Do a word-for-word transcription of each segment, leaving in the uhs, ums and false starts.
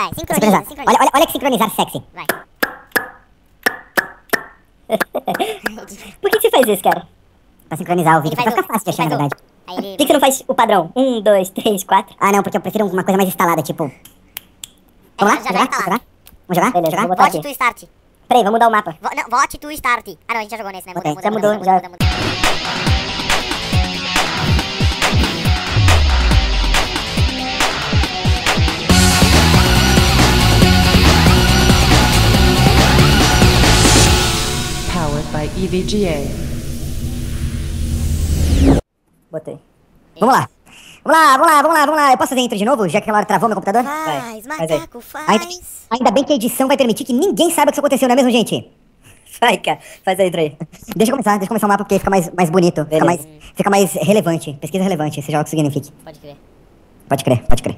Vai, sincroniza, sincronizar. Sincroniza. Olha, olha, olha que sincronizar sexy. Vai. Por que você faz isso, cara? Pra sincronizar o vídeo, porque fica fácil de achar, na verdade. Por ele... que você não faz o padrão? Um, dois, três, quatro. Ah, não, porque eu prefiro uma coisa mais instalada, tipo... Vamos lá? Já jogar? Já jogar? Vamos jogar? Beleza, jogar? Vote to start. Peraí, vamos mudar o mapa. Vo não, vote to start. Ah, não, a gente já jogou nesse, né? Muda, okay. muda, já muda, mudou, muda, já... muda, muda, muda. E V G A. Botei. Vamos lá. Vamos lá, vamos lá, vamos lá, vamos lá. Eu posso fazer intro de novo, já que aquela hora travou meu computador? Faz, vai. Macaco, faz. faz. Ainda, ainda bem que a edição vai permitir que ninguém saiba que isso aconteceu, não é mesmo, gente? Vai, cara. Faz a intro aí. Deixa eu começar, deixa eu começar o mapa porque fica mais, mais bonito. Fica mais, fica mais relevante. Pesquisa relevante, seja o que signifique. Pode crer. Pode crer, pode crer.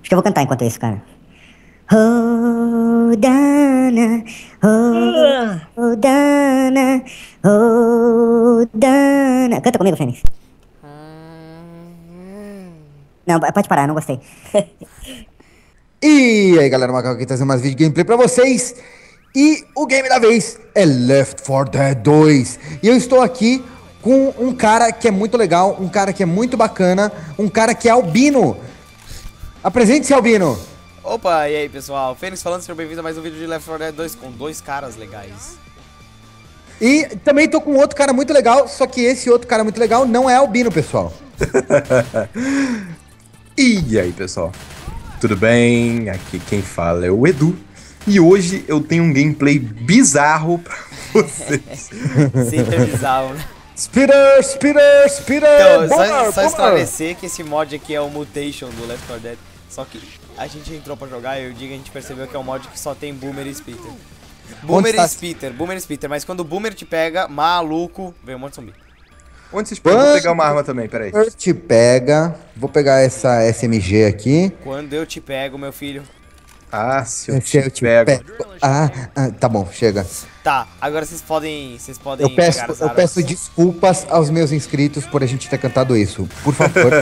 Acho que eu vou cantar enquanto isso, cara. Oh, Dana, oh, oh, Dana, oh, Dana. Canta comigo, Fênix. Não, pode parar, não gostei. E aí, galera, o Macaco aqui trazendo mais vídeo de gameplay pra vocês. E o game da vez é Left four Dead dois. E eu estou aqui com um cara que é muito legal, um cara que é muito bacana, um cara que é albino. Apresente-se, albino. Opa, e aí pessoal, Fênix falando, sejam bem-vindos a mais um vídeo de Left four Dead dois com dois caras legais. E também tô com outro cara muito legal, só que esse outro cara muito legal não é albino, pessoal. E aí pessoal, tudo bem? Aqui quem fala é o Edu. E hoje eu tenho um gameplay bizarro pra vocês. Sempre é bizarro, né? Spitter, Spitter, Spitter! Então, Boomer, só, só esclarecer que esse mod aqui é o Mutation do Left four Dead. Só que a gente entrou pra jogar e eu digo, a gente percebeu que é um mod que só tem Boomer e Spitter. Boomer e Spitter, Boomer e Spitter, mas quando o Boomer te pega, maluco, vem um monte de zumbi. Onde vocês podem pegar uma arma também, peraí. Quando eu te pega, vou pegar essa S M G aqui. Quando eu te pego, meu filho. Ah, se eu, se te, eu te pego. pego. Ah, ah, tá bom, chega. Tá, agora vocês podem, vocês podem eu peço, pegar as armas. Eu peço desculpas aos meus inscritos por a gente ter cantado isso. Por favor,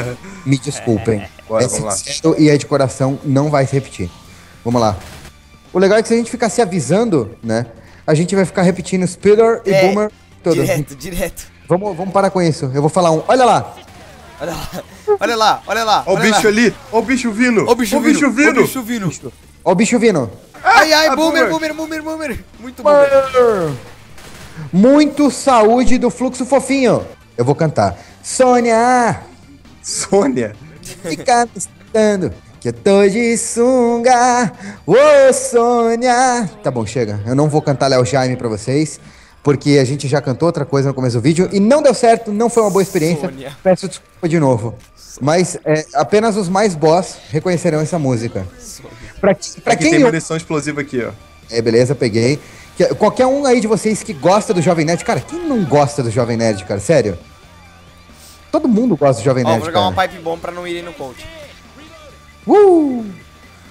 me desculpem. É. Bora, é vamos lá. E é de coração, não vai se repetir. Vamos lá. O legal é que se a gente ficar se avisando, né? A gente vai ficar repetindo Spitter é, e Boomer todo. Direto, direto. Vamos, vamos parar com isso. Eu vou falar um. Olha lá. Olha lá, olha lá, olha lá. Olha o bicho lá. ali. Olha o bicho vindo. Olha o bicho vindo. Olha o bicho vindo. Olha o bicho vindo. O bicho. Ó o bicho vindo. Ai, ai, ah, boomer, boomer, boomer, boomer. Muito boomer. Muito saúde do fluxo fofinho. Eu vou cantar. Sônia. Sônia. Fica estando que eu tô de sunga. Ô, oh, Sônia. Tá bom, chega. Eu não vou cantar Léo Jaime pra vocês, porque a gente já cantou outra coisa no começo do vídeo e não deu certo, não foi uma boa experiência. Sônia. Peço desculpa de novo. Sônia. Mas é, apenas os mais boss reconhecerão essa música. Sônia. Pra, pra aqui quem tem munição explosiva aqui, ó. É, beleza, peguei. Que, qualquer um aí de vocês que gosta do Jovem Nerd... Cara, quem não gosta do Jovem Nerd, cara? Sério? Todo mundo gosta do Jovem Nerd, ó, vou jogar cara. uma pipe bomb pra não irem no coach. Uh!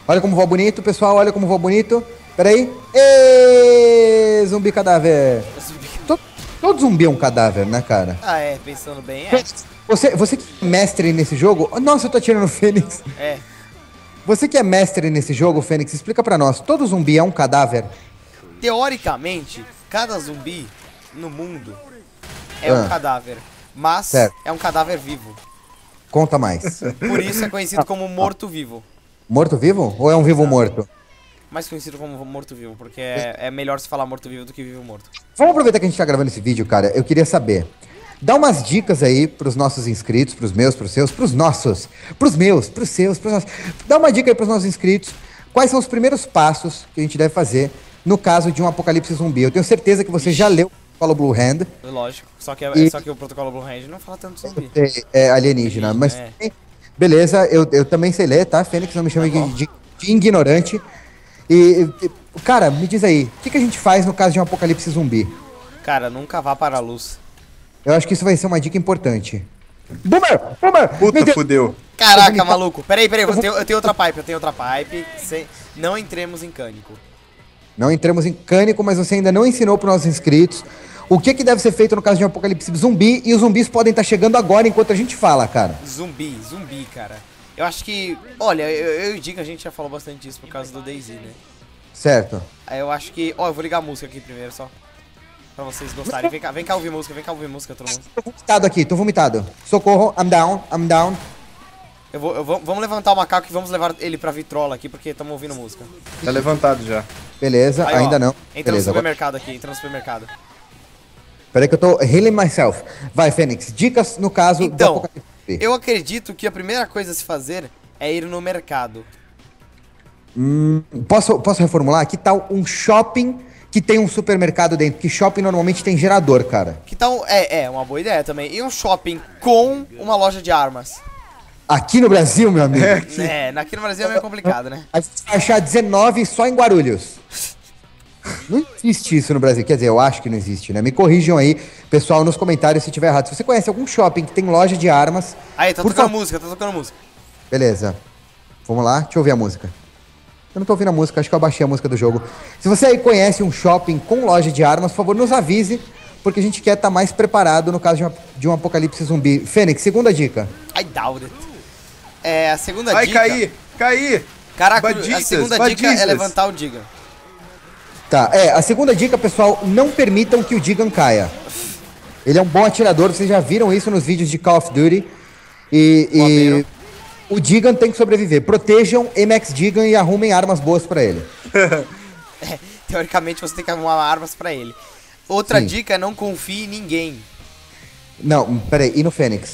Olha como voa bonito, pessoal. Olha como voa bonito. Pera aí. Êêêê, zumbi cadáver. Zumbi. Todo, todo zumbi é um cadáver, né, cara? Ah, é. Pensando bem, é. Você, você que é mestre nesse jogo... Nossa, eu tô atirando o Fênix. É. Você que é mestre nesse jogo, Fênix, explica pra nós, todo zumbi é um cadáver? Teoricamente, cada zumbi no mundo é ah. um cadáver, mas certo. é um cadáver vivo. Conta mais. Por isso é conhecido como morto-vivo. Morto-vivo? Ou é um vivo-morto? Mais conhecido como morto-vivo, porque é, é melhor se falar morto-vivo do que vivo-morto. Vamos aproveitar que a gente tá gravando esse vídeo, cara. Eu queria saber... Dá umas dicas aí pros nossos inscritos, pros meus, pros seus, pros nossos, pros meus, pros seus, pros nossos. Dá uma dica aí pros nossos inscritos, quais são os primeiros passos que a gente deve fazer no caso de um apocalipse zumbi. Eu tenho certeza que você Ixi. já leu o protocolo Blue Hand. Lógico, só que, é, e... só que o protocolo Blue Hand não fala tanto zumbi. É alienígena, mas é. beleza, eu, eu também sei ler, tá? Fênix, não me chame tá de, de ignorante. E, cara, me diz aí, o que, que a gente faz no caso de um apocalipse zumbi? Cara, nunca vá para a luz. Eu acho que isso vai ser uma dica importante. Boomer! Boomer! Puta, fudeu. Caraca, maluco. Peraí, peraí. Eu tenho, eu tenho outra pipe, eu tenho outra pipe. Sem... Não entremos em cânico. Não entremos em cânico, mas você ainda não ensinou para os nossos inscritos o que, que deve ser feito no caso de um apocalipse zumbi. E os zumbis podem estar chegando agora enquanto a gente fala, cara. Zumbi, zumbi, cara. Eu acho que... Olha, eu, eu digo, a gente já falou bastante disso por causa do DayZ, né? Certo. Aí eu acho que... Ó, eu vou ligar a música aqui primeiro, só. Pra vocês gostarem. Vem cá, vem cá ouvir música, vem cá ouvir música, todo mundo. Tô vomitado aqui, tô vomitado. Socorro, I'm down, I'm down. Eu vou, eu vou, vamos levantar o macaco e vamos levar ele pra vitrola aqui, porque estamos ouvindo música. Tá levantado já. Beleza, aí, ainda ó, não. Entra Beleza, no supermercado agora. aqui, entra no supermercado. Peraí que eu tô healing myself. Vai, Fênix, dicas no caso... Então, do eu acredito que a primeira coisa a se fazer é ir no mercado. Hum, posso, posso reformular? Que tal um shopping... que tem um supermercado dentro, que shopping normalmente tem gerador, cara. Que tal... É, é, uma boa ideia também. E um shopping com uma loja de armas. Aqui no Brasil, meu amigo? É, aqui, é, aqui no Brasil é meio complicado, né? A gente vai achar dezenove só em Guarulhos. Não existe isso no Brasil. Quer dizer, eu acho que não existe, né? Me corrijam aí, pessoal, nos comentários se tiver errado. Se você conhece algum shopping que tem loja de armas... Aí, tá tocando fa... música, tá tocando música. Beleza. Vamos lá, deixa eu ouvir a música. Eu não tô ouvindo a música, acho que eu abaixei a música do jogo. Se você aí conhece um shopping com loja de armas, por favor, nos avise, porque a gente quer estar mais preparado no caso de, uma, de um apocalipse zumbi. Fênix, segunda dica. I doubt it. É, a segunda Ai, dica... Ai, caí, caí. Caraca, badistas, a segunda badistas. dica é levantar o Digan. Tá, é, a segunda dica, pessoal, não permitam que o Digan caia. Ele é um bom atirador, vocês já viram isso nos vídeos de Call of Duty. E... e... O Digan tem que sobreviver. Protejam M X Digan e arrumem armas boas pra ele. É, teoricamente você tem que arrumar armas pra ele. Outra Sim. dica é não confie em ninguém. Não, peraí, e no Fênix?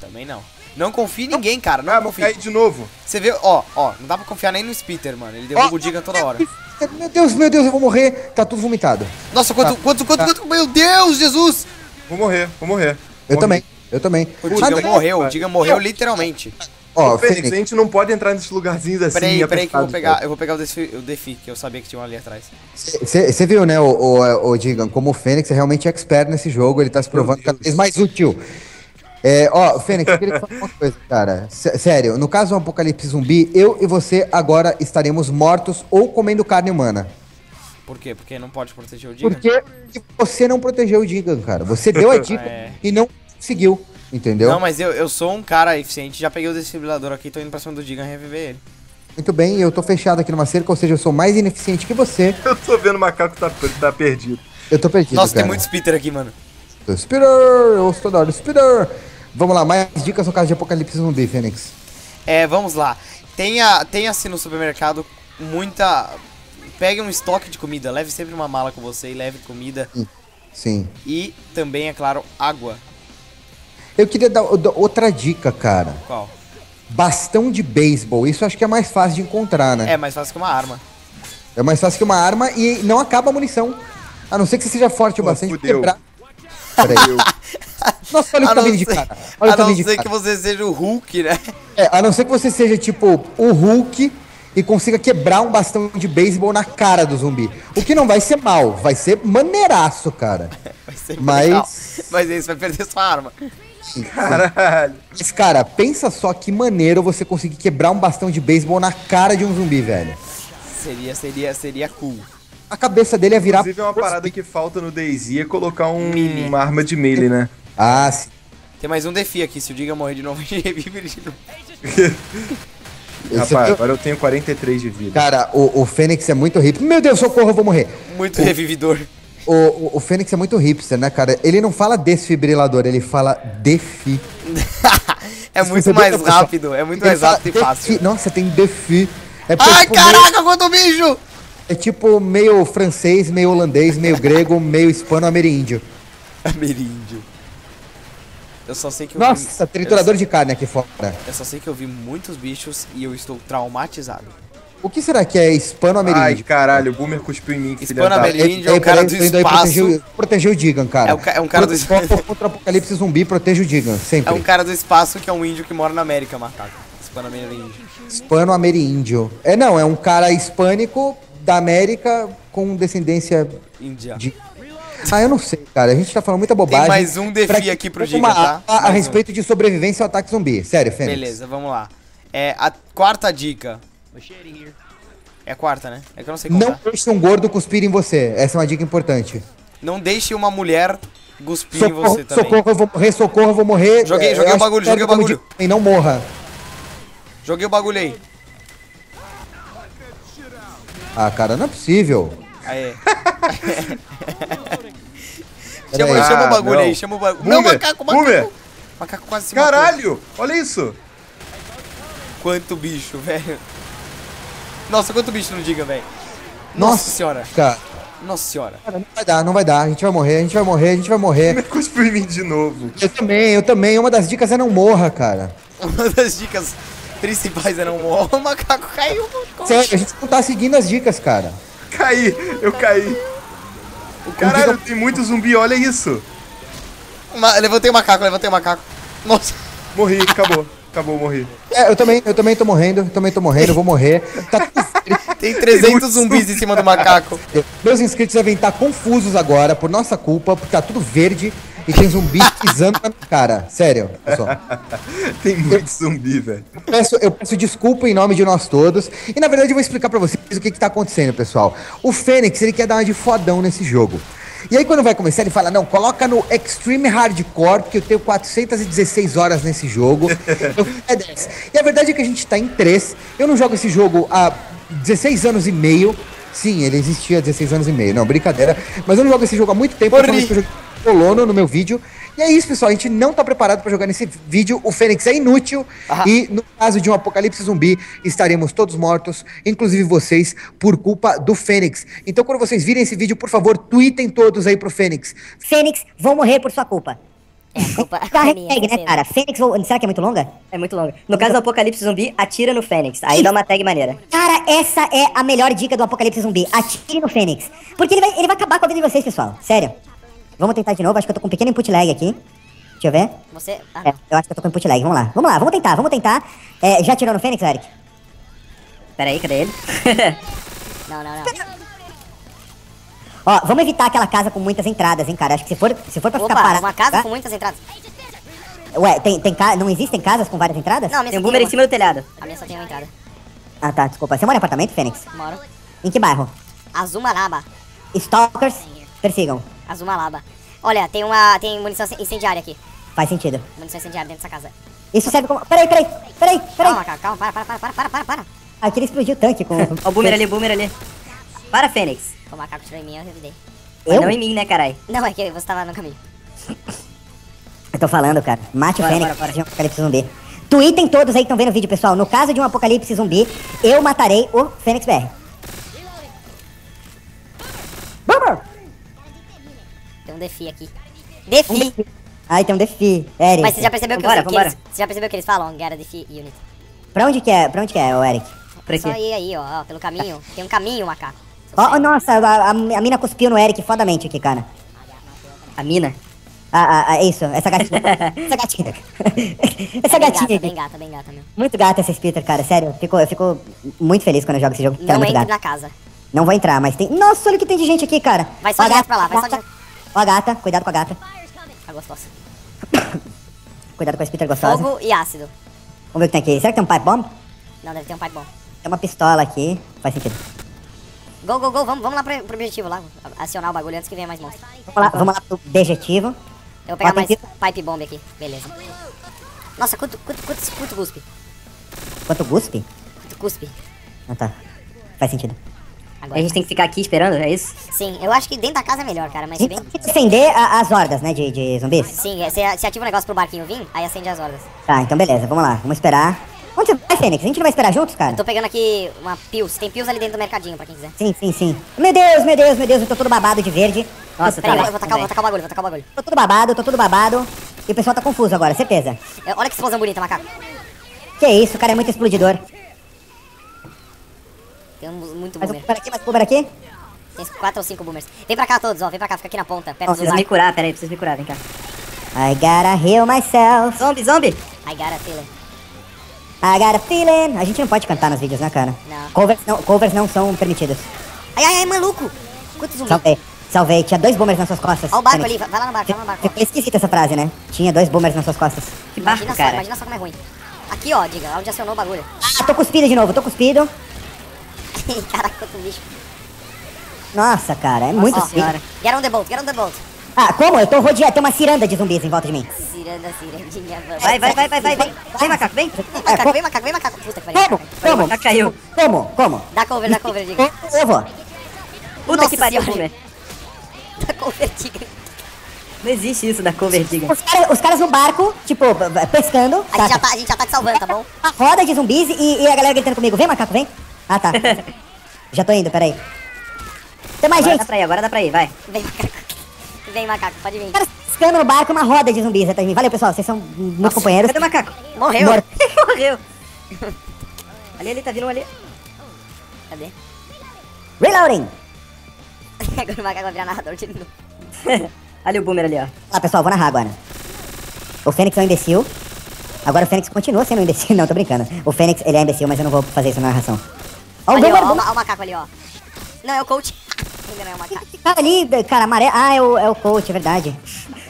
Também não. Não confie em ninguém, cara. Não ah, confie. Vou cair de novo. Você vê, ó, ó, não dá pra confiar nem no Spitter, mano. Ele derruba oh, o Digan toda hora. Meu Deus, meu Deus, eu vou morrer. Tá tudo vomitado. Nossa, quanto, tá. quanto, quanto, tá. quanto, meu Deus, Jesus! Vou morrer, vou morrer. Eu morrer. também. Eu também. O Digan ah, morreu, o Digan morreu literalmente. Ó, oh, Fênix, a gente não pode entrar nesses lugarzinhos assim. Peraí, peraí que eu vou pegar, eu vou pegar o, defi, o Defi, que eu sabia que tinha um ali atrás. Você viu, né, o, o, o Digan, como o Fênix é realmente expert nesse jogo, ele tá se provando cada vez mais útil. É, ó, Fênix, eu queria falar uma coisa, cara. S sério, no caso do apocalipse zumbi, eu e você agora estaremos mortos ou comendo carne humana. Por quê? Porque não pode proteger o Digan? Porque você não protegeu o Digan, cara. Você deu a dica é. e não... Seguiu, entendeu? Não, mas eu, eu sou um cara eficiente, já peguei o desfibrilador aqui, tô indo pra cima do Digan reviver ele. Muito bem, eu tô fechado aqui numa cerca, ou seja, eu sou mais ineficiente que você. Eu tô vendo o macaco tá, tá perdido. Eu tô perdido, Nossa, cara. Tem muito Spitter aqui, mano. Spitter, eu ouço toda hora, Spitter. Vamos lá, mais dicas no caso de apocalipse zumbi, Fênix. É, vamos lá. Tenha, tenha assim no supermercado muita... Pegue um estoque de comida, leve sempre uma mala com você e leve comida. Sim. Sim. E também, é claro, água. Eu queria dar outra dica, cara. Qual? Bastão de beisebol. Isso acho que é mais fácil de encontrar, né? É mais fácil que uma arma. É mais fácil que uma arma e não acaba a munição. A não ser que você seja forte o bastante pra quebrar. Peraí. Nossa, olha o caminho de cara. Olha a não ser cara. que você seja o Hulk, né? É, a não ser que você seja, tipo, o Hulk e consiga quebrar um bastão de beisebol na cara do zumbi. O que não vai ser mal, vai ser maneiraço, cara. Vai ser Mas... legal. Mas aí você vai perder sua arma. Caralho. Mas, cara, pensa só que maneiro você conseguir quebrar um bastão de beisebol na cara de um zumbi, velho. Seria, seria, seria cool. A cabeça dele ia virar... Inclusive, uma parada que falta no DayZ é colocar um, uma arma de melee, né? Ah, sim. Tem mais um defi aqui, se o Digan morrer de novo, ele revive de novo. Rapaz, agora eu tenho quarenta e três de vida. Cara, o, o Fênix é muito hippie. Meu Deus, socorro, eu vou morrer. Muito o... revividor. O, o, o Fênix é muito hipster, né, cara? Ele não fala desfibrilador, ele fala defi. é muito mais rápido, é muito mais rápido e fácil. Nossa, tem defi. É Ai, tipo caraca, meio... quanto bicho! É tipo meio francês, meio holandês, meio grego, meio hispano-ameríndio. Ameríndio. Eu só sei que eu Nossa, vi... triturador eu de sei... carne aqui fora. Eu só sei que eu vi muitos bichos e eu estou traumatizado. O que será que é hispano-ameríndio? Ai, caralho, o Boomer cuspiu em mim. Hispano-ameríndio é, é o cara do espaço. Proteger o Digan, cara. É, o ca é um cara Prote do espaço. Contra o apocalipse zumbi, proteja o Digan, sempre. É um cara do espaço que é um índio que mora na América, macaco. Hispano-ameríndio. Hispano-ameríndio. É, não, é um cara hispânico da América com descendência... Índia. De... Ah, eu não sei, cara. A gente tá falando muita bobagem. Tem mais um defi que... aqui pro Digan, tá? A, a, a respeito um. de sobrevivência ao ataque zumbi. Sério, Fênix. Beleza, vamos lá. É, a quarta dica... É a quarta, né? É que eu não sei contar. Não deixe um gordo cuspir em você. Essa é uma dica importante. Não deixe uma mulher cuspir socorro, em você também. Socorro, eu vou morrer, socorro, eu vou morrer. Joguei, joguei o bagulho, joguei o bagulho. E não morra. Joguei o bagulho aí. Ah, cara, não é possível. Aê. Chama, ah, chama o bagulho não. aí, chama o bagulho. Boomer, não, macaco, macaco. Boomer. Macaco quase se Caralho, matou. Olha isso. Quanto bicho, velho. Nossa, quanto bicho, não diga, velho. Nossa, Nossa senhora. Cara. Nossa senhora. Cara, não vai dar, não vai dar. A gente vai morrer, a gente vai morrer, a gente vai morrer. Me cuspiu em mim de novo. Eu também, eu também. Uma das dicas é não morra, cara. Uma das dicas principais é não morra. O macaco caiu. Sério, a gente não tá seguindo as dicas, cara. Caí, eu caí. Caralho, tem muito zumbi, olha isso. Ma levantei o macaco, levantei o macaco. Nossa. Morri, acabou. Acabou, morri. É, eu também, eu também tô morrendo, eu também tô morrendo, eu vou morrer. Tá... Tem trezentos zumbis em cima do macaco. Meus inscritos devem estar confusos agora, por nossa culpa, porque tá tudo verde e tem zumbi pisando na minha cara. Sério, pessoal. Tem muito zumbi, velho. Eu, eu peço desculpa em nome de nós todos. E, na verdade, eu vou explicar pra vocês o que que tá acontecendo, pessoal. O Fênix, ele quer dar uma de fodão nesse jogo. E aí, quando vai começar, ele fala, não, coloca no Extreme Hardcore, porque eu tenho quatrocentas e dezesseis horas nesse jogo. Eu, é dez. E a verdade é que a gente tá em três. Eu não jogo esse jogo há dezesseis anos e meio. Sim, ele existia há dezesseis anos e meio. Não, brincadeira. Mas eu não jogo esse jogo há muito tempo. Porri. Eu jogo colono no meu vídeo. E é isso, pessoal. A gente não tá preparado pra jogar nesse vídeo. O Fênix é inútil. Ah. E no caso de um apocalipse zumbi, estaremos todos mortos, inclusive vocês, por culpa do Fênix. Então, quando vocês virem esse vídeo, por favor, tweetem todos aí pro Fênix. Fênix, vão morrer por sua culpa. É a culpa. Tá hashtag, né, cara? Fênix, vão... será que é muito longa? É muito longa. No caso do apocalipse zumbi, atira no Fênix. Aí dá uma tag maneira. Cara, essa é a melhor dica do apocalipse zumbi. Atire no Fênix. Porque ele vai, ele vai acabar com a vida de vocês, pessoal. Sério. Vamos tentar de novo, acho que eu tô com um pequeno input lag aqui. Deixa eu ver. Você... Ah, é, eu acho que eu tô com input lag, vamos lá. Vamos lá, vamos tentar, vamos tentar. É, já atirou no Fênix, Eric? Pera aí, cadê ele? Não, não, não. Ó, vamos evitar aquela casa com muitas entradas, hein, cara. Acho que se for, se for pra Opa, ficar parado... uma casa tá? com muitas entradas. Ué, tem, tem ca... não existem casas com várias entradas? Não, a minha tem um boomer tem uma... em cima do telhado. A minha só tem uma entrada. Ah, tá, desculpa. Você mora em apartamento, Fênix? Moro. Em que bairro? Azumaraba. Stalkers, persigam. Azumaraba. Olha, tem uma. Tem munição incendiária aqui. Faz sentido. Munição incendiária dentro dessa casa. Isso serve como. Peraí, peraí, peraí, peraí. Calma, calma, calma, para, para, para, para, para, para. Aqui ele explodiu o tanque com. Olha o boomer ali, o boomer ali. Para, Fênix. O macaco tirou em mim, eu revidei. Eu? Não em mim, né, caralho? Não, é que você tava no caminho. Eu tô falando, cara. Mate bora, o Fênix para de um apocalipse zumbi. Tweetem todos aí que estão vendo o vídeo, pessoal. No caso de um apocalipse zumbi, eu matarei o Fênix B R. Boomer! Tem um defi aqui. Defi! Um defi. Ai, tem um defi. Eric. Mas você já percebeu que, vambora, que eles, você já percebeu que eles falam? Get a defi unit. Pra onde que é? Pra onde que é, o Eric? Pra Só ir aí, ó, ó. Pelo caminho. Tem um caminho, macaco. Ó, oh, nossa, a, a, a mina cuspiu no Eric fodamente aqui, cara. A mina? Ah, ah, ah, isso. Essa gatinha. Essa gatinha. Essa gatinha. Bem gata, bem gata, meu. Muito gata essa Spitter, cara. Sério, eu fico, eu fico muito feliz quando eu jogo esse jogo. Não entra na casa. Não vou entrar, mas tem... Nossa, olha o que tem de gente aqui, cara. Vai só direto pra lá, vai só direto. Ó a gata, cuidado com a gata. A gostosa. Cuidado com a Spitter gostosa. Fogo e ácido. Vamos ver o que tem aqui. Será que tem um pipe bomb? Não, deve ter um pipe bomb. Tem uma pistola aqui. Faz sentido. Go, go, go. Vamos, vamos lá pro, pro objetivo lá. Acionar o bagulho antes que venha mais monstro. Vamos lá, vamos lá pro objetivo. Eu vou pegar Ó, mais pipe. pipe bomb aqui. Beleza. Nossa, quanto, quanto, quanto, quanto guspe. Quanto guspe? Quanto cuspe. Ah, tá. Faz sentido. Agora. A gente tem que ficar aqui esperando, é isso? Sim, eu acho que dentro da casa é melhor, cara, mas bem... Acender a, as hordas, né, de, de zumbis? Sim, você ativa o negócio pro barquinho vir, aí acende as hordas. Tá, então beleza, vamos lá, vamos esperar. Onde você vai, Fênix? A gente não vai esperar juntos, cara? Eu tô pegando aqui uma pills, tem pills ali dentro do mercadinho, pra quem quiser. Sim, sim, sim. Meu Deus, meu Deus, meu Deus, eu tô todo babado de verde. Nossa, peraí, tá eu vou tacar, vou tacar o bagulho, vou tacar o bagulho. Tô todo babado, tô todo babado, e o pessoal tá confuso agora, certeza. É, olha que explosão bonita, macaco. Que isso, o cara é muito explodidor. Tem muito boomer. Mas aqui, mais boomer aqui? Tem quatro ou cinco boomers. Vem pra cá todos, ó. Vem pra cá, fica aqui na ponta. Perto Nossa, do preciso me curar, pera aí, preciso me curar, vem cá. I gotta heal myself. Zombie, zombie. I gotta feeling. I gotta feeling. A gente não pode cantar nos vídeos, né, cara? Não. Covers não, covers não são permitidos. Ai, ai, ai, maluco. Quantos zumbis? Salvei, salvei. Tinha dois boomers nas suas costas. Ó o barco ali, vai lá no barco, vai lá no barco. Ficou esquisita essa frase, né? Tinha dois boomers nas suas costas. Que barco, imagina cara. Só, imagina só como é ruim. Aqui, ó, diga, onde acionou o bagulho. Ah, tô cuspido de novo, tô cuspido. Caraca, quanto bicho. Nossa, cara, é muito sério. Get on the boat, get on the boat. Ah, como? Eu tô rodeado, tem uma ciranda de zumbis em volta de mim. Ciranda, cirandinha, vamos. Vai, vai, vai, vai, vai, vem. Vem, macaco, vem. Vem, macaco, vem, macaco, vem, macaco. Puta que pariu. Como? Como? Macaco caiu. Como? Como? Dá cover, dá cover, diga. Eu vou. Puta que pariu, velho. Dá cover, diga. Não existe isso da cover, diga. Os caras, os caras no barco, tipo, pescando. A gente, já tá, a gente já tá te salvando, tá bom? A roda de zumbis e, e a galera gritando comigo. Vem, macaco, vem. Ah, tá. Já tô indo, peraí. Tem mais gente. Agora dá pra ir, agora dá pra ir, vai. Vem, macaco. Vem, macaco, pode vir. Os caras piscando no barco, uma roda de zumbis atrás de mim. Valeu, pessoal, vocês são meus Nossa, companheiros. Cadê o macaco? Morreu. Morreu. Morreu. Ali, ali, tá vindo um ali. Cadê? Reloading. Agora o macaco vai virar narrador de novo. Ali o Boomer ali, ó. Ah, pessoal, vou narrar agora. O Fênix é um imbecil. Agora o Fênix continua sendo um imbecil. Não, tô brincando. O Fênix, ele é imbecil, mas eu não vou fazer isso na narração. Ó o, ali, Boomer, ó, Boomer. Ó, ó o macaco ali, ó. Não, é o coach. Não é o macaco. Cara ali, cara, amarelo. Ah, é o, é o coach, é verdade.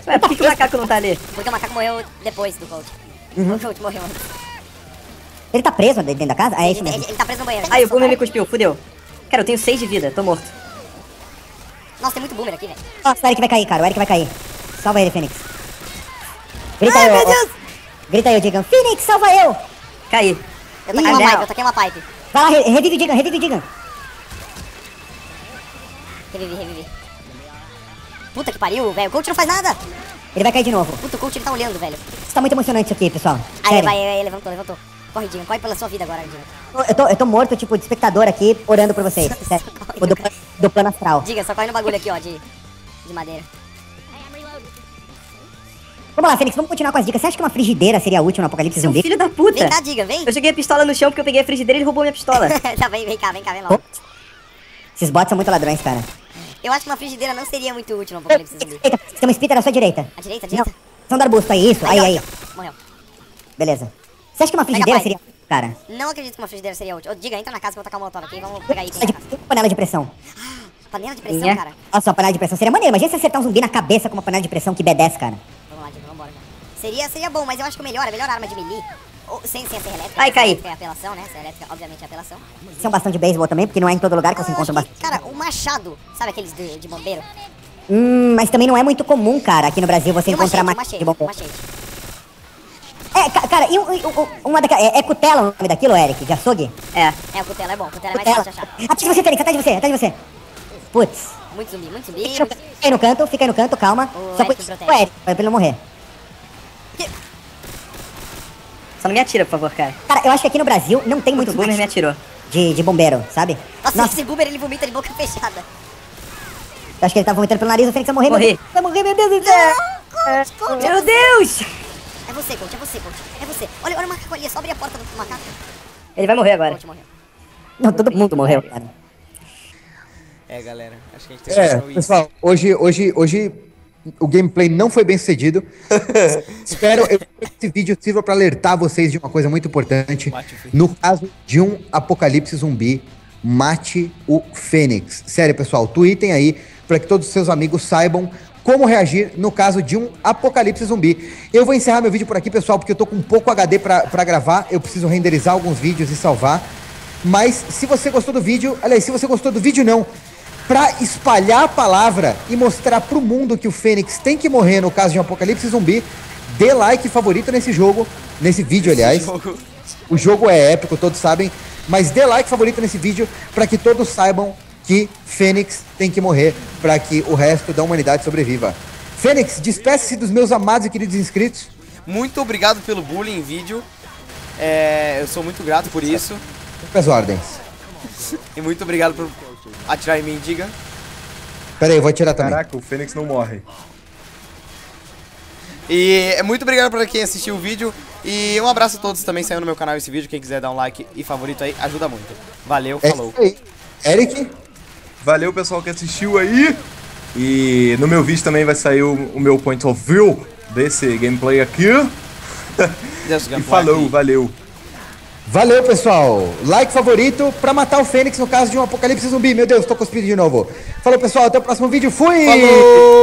Ué, por que o macaco não tá ali? Porque o macaco morreu depois do coach. Uhum. O coach morreu antes. Ele tá preso dentro da casa? Ah, é isso mesmo. Ele, ele, ele tá preso no banheiro. Aí o Boomer me cuspiu, fudeu. Cara, eu tenho seis de vida, tô morto. Nossa, tem muito Boomer aqui, velho. Nossa, o Eric vai cair, cara, o Eric vai cair. Salva ele, Fênix. Grita aí, meu Deus! Grita aí, Digan. Fênix, salva eu! Caí. Eu taquei uma pipe, eu taquei uma pipe. Vai lá, revive o Digan, revive o Digan. Revivi, revivi. Puta que pariu, velho. O coach não faz nada. Ele vai cair de novo. Puta, o coach ele tá olhando, velho. Isso tá muito emocionante isso aqui, pessoal. Aí, vai, aí, levantou, levantou. Corre, Digan. Corre pela sua vida agora, Digan. Eu tô, eu tô morto, tipo, de espectador aqui, orando por vocês. Sério. Do, do plano astral. Digan, só corre no bagulho aqui, ó, de, de madeira. Vamos lá, Fênix, vamos continuar com as dicas. Você acha que uma frigideira seria útil no apocalipse zumbi? Filho da puta. Vem cá, Digan, vem. Eu joguei a pistola no chão porque eu peguei a frigideira e ele roubou minha pistola. Tá, vem, vem cá, vem cá, vem logo. Oh. Esses bots são muito ladrões, cara. Eu acho que uma frigideira não seria muito útil no apocalipse zumbi. Eita, tem um Spitter à sua direita. À direita, à direita? São do arbusto aí, isso, aí, aí. Morreu. Beleza. Você acha que uma frigideira seria útil, cara? Não acredito que uma frigideira seria útil. Ô, Diga, entra na casa que eu vou tacar o molotov aqui, vamos pegar aí. Tem uma panela de pressão. Ah, panela de pressão, cara. Nossa, uma panela de pressão seria maneiro. Imagina se acertar um zumbi na cabeça com uma panela de pressão que obedece, cara. Vamos lá, Diga, vambora, cara. Seria, seria bom, mas eu acho que o melhor, a melhor arma de melee. Ou, sem, sem a serra elétrica. Ai, caí. É apelação, né? Serra elétrica, obviamente, é apelação. Tem um bastão de beisebol também, porque não é em todo lugar que ah, você encontra um bastão. Cara, o machado, sabe aqueles de, de bombeiro? Hum, mas também não é muito comum, cara, aqui no Brasil você encontrar machado de bombeiro. Machete. É, ca cara, e um, um, uma daquela. É, é cutela o nome daquilo, Eric? De açougue? É. É, o cutela é bom, cutela é mais fácil de achar. Atrás de você, Fênix, atrás de você, atrás de você. Putz. Muito zumbi, muito zumbi. Fica aí no canto, fica aí no canto, calma. O Só Eric protege. O Eric, pra ele não morrer. Só não me atira, por favor, cara. Cara, eu acho que aqui no Brasil não tem muito... O Boomer me atirou. De, de bombeiro, sabe? Nossa, Nossa, esse Boomer, ele vomita de boca fechada. Eu acho que ele tá vomitando pelo nariz, o Fênix vai morrer. Morri. Vai morrer, meu Deus do céu. Coach, coach, meu Deus. É você, coach, é você, coach. É você. Olha, olha o macaco ali, só abre a porta do macaco. Ele vai morrer agora. Coach morreu. Não, todo mundo morreu, cara. É, galera, acho que a gente tem que é, pessoal, isso. hoje, hoje, hoje... O gameplay não foi bem sucedido. Espero que esse vídeo sirva para alertar vocês de uma coisa muito importante. No caso de um apocalipse zumbi, mate o Fênix. Sério, pessoal, tweetem aí para que todos os seus amigos saibam como reagir no caso de um apocalipse zumbi. Eu vou encerrar meu vídeo por aqui, pessoal, porque eu tô com pouco H D para gravar. Eu preciso renderizar alguns vídeos e salvar. Mas se você gostou do vídeo... Aliás, se você gostou do vídeo, não... Pra espalhar a palavra e mostrar pro mundo que o Fênix tem que morrer no caso de um apocalipse zumbi, dê like favorito nesse jogo, nesse vídeo, Esse aliás. Jogo. O jogo é épico, todos sabem, mas dê like favorito nesse vídeo pra que todos saibam que Fênix tem que morrer pra que o resto da humanidade sobreviva. Fênix, despeça-se dos meus amados e queridos inscritos. Muito obrigado pelo bullying vídeo. É, eu sou muito grato por isso. Com as ordens. E muito obrigado por atirar em mim, Diga. Pera aí, eu vou atirar também. Caraca, o Fênix não morre. E é muito obrigado pra quem assistiu o vídeo. E um abraço a todos também, saiu no meu canal esse vídeo. Quem quiser dar um like e favorito aí, ajuda muito. Valeu, falou. É isso aí. Eric? Valeu, pessoal que assistiu aí. E no meu vídeo também vai sair o, o meu point of view desse gameplay aqui. E falou, aqui. Valeu. Valeu, pessoal. Like favorito pra matar o Fênix no caso de um apocalipse zumbi. Meu Deus, tô cuspindo de novo. Falou, pessoal. Até o próximo vídeo. Fui! Falou!